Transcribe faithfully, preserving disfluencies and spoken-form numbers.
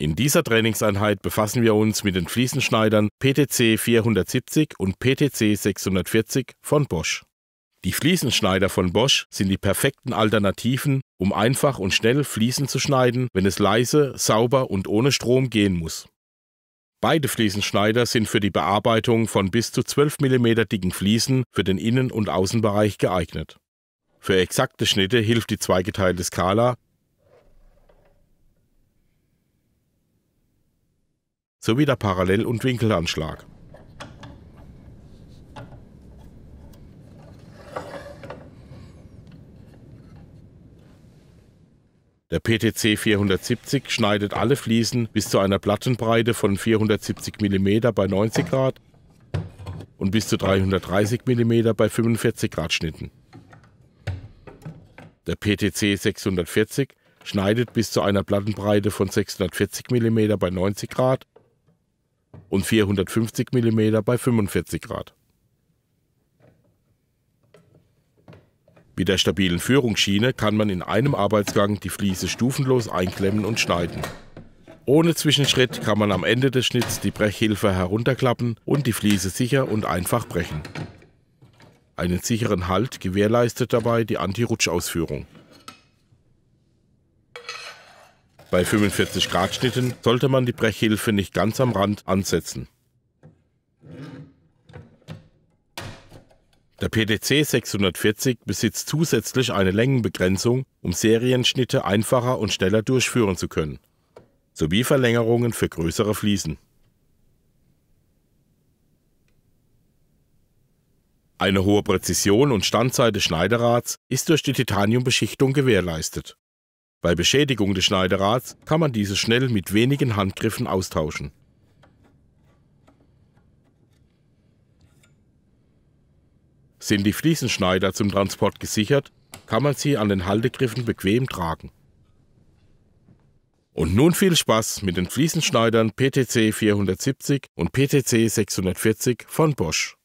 In dieser Trainingseinheit befassen wir uns mit den Fliesenschneidern P T C vierhundertsiebzig und P T C sechshundertvierzig von Bosch. Die Fliesenschneider von Bosch sind die perfekten Alternativen, um einfach und schnell Fliesen zu schneiden, wenn es leise, sauber und ohne Strom gehen muss. Beide Fliesenschneider sind für die Bearbeitung von bis zu zwölf Millimeter dicken Fliesen für den Innen- und Außenbereich geeignet. Für exakte Schnitte hilft die zweigeteilte Skala sowie der Parallel- und Winkelanschlag. Der P T C vierhundertsiebzig schneidet alle Fliesen bis zu einer Plattenbreite von vierhundertsiebzig Millimeter bei neunzig Grad und bis zu dreihundertdreißig Millimeter bei fünfundvierzig Grad Schnitten. Der P T C sechshundertvierzig schneidet bis zu einer Plattenbreite von sechshundertvierzig Millimeter bei neunzig Grad und vierhundertfünfzig Millimeter bei fünfundvierzig Grad. Mit der stabilen Führungsschiene kann man in einem Arbeitsgang die Fliese stufenlos einklemmen und schneiden. Ohne Zwischenschritt kann man am Ende des Schnitts die Brechhilfe herunterklappen und die Fliese sicher und einfach brechen. Einen sicheren Halt gewährleistet dabei die Anti-Rutsch-Ausführung. Bei fünfundvierzig Grad Schnitten sollte man die Brechhilfe nicht ganz am Rand ansetzen. Der P T C sechshundertvierzig besitzt zusätzlich eine Längenbegrenzung, um Serienschnitte einfacher und schneller durchführen zu können, sowie Verlängerungen für größere Fliesen. Eine hohe Präzision und Standzeit des Schneiderrads ist durch die Titaniumbeschichtung gewährleistet. Bei Beschädigung des Schneiderrads kann man dieses schnell mit wenigen Handgriffen austauschen. Sind die Fliesenschneider zum Transport gesichert, kann man sie an den Haltegriffen bequem tragen. Und nun viel Spaß mit den Fliesenschneidern P T C vierhundertsiebzig und P T C sechshundertvierzig von Bosch.